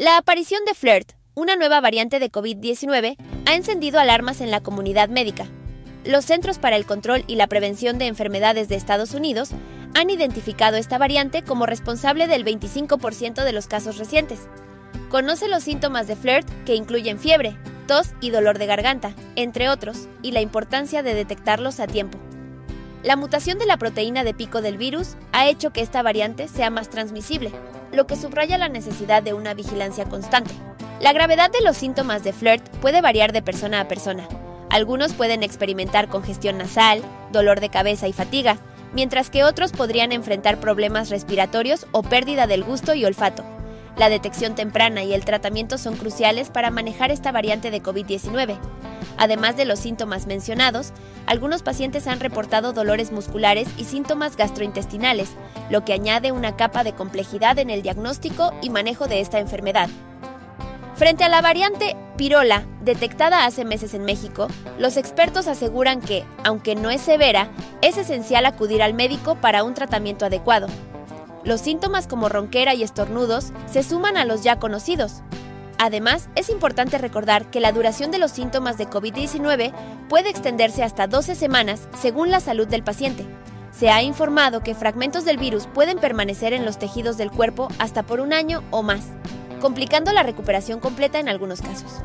La aparición de FLIRT, una nueva variante de COVID-19, ha encendido alarmas en la comunidad médica. Los Centros para el Control y la Prevención de Enfermedades de Estados Unidos han identificado esta variante como responsable del 25% de los casos recientes. Conoce los síntomas de FLIRT, que incluyen fiebre, tos y dolor de garganta, entre otros, y la importancia de detectarlos a tiempo. La mutación de la proteína de pico del virus ha hecho que esta variante sea más transmisible, lo que subraya la necesidad de una vigilancia constante. La gravedad de los síntomas de FLIRT puede variar de persona a persona. Algunos pueden experimentar congestión nasal, dolor de cabeza y fatiga, mientras que otros podrían enfrentar problemas respiratorios o pérdida del gusto y olfato. La detección temprana y el tratamiento son cruciales para manejar esta variante de COVID-19. Además de los síntomas mencionados, algunos pacientes han reportado dolores musculares y síntomas gastrointestinales, lo que añade una capa de complejidad en el diagnóstico y manejo de esta enfermedad. Frente a la variante Pirola, detectada hace meses en México, los expertos aseguran que, aunque no es severa, es esencial acudir al médico para un tratamiento adecuado. Los síntomas como ronquera y estornudos se suman a los ya conocidos. Además, es importante recordar que la duración de los síntomas de COVID-19 puede extenderse hasta 12 semanas según la salud del paciente. Se ha informado que fragmentos del virus pueden permanecer en los tejidos del cuerpo hasta por un año o más, complicando la recuperación completa en algunos casos.